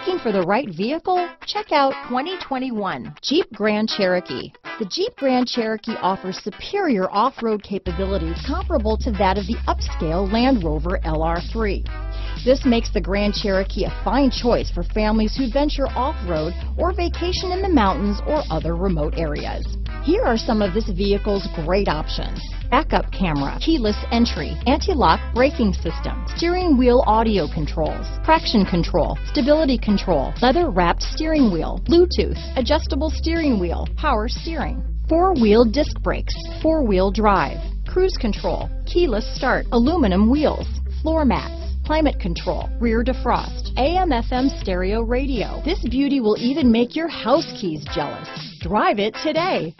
Looking for the right vehicle? Check out 2021 Jeep Grand Cherokee. The Jeep Grand Cherokee offers superior off-road capability comparable to that of the upscale Land Rover LR3. This makes the Grand Cherokee a fine choice for families who venture off-road or vacation in the mountains or other remote areas. Here are some of this vehicle's great options: backup camera, keyless entry, anti-lock braking system, steering wheel audio controls, traction control, stability control, leather-wrapped steering wheel, Bluetooth, adjustable steering wheel, power steering, four-wheel disc brakes, four-wheel drive, cruise control, keyless start, aluminum wheels, floor mats, climate control, rear defrost, AM/FM stereo radio. This beauty will even make your house keys jealous. Drive it today.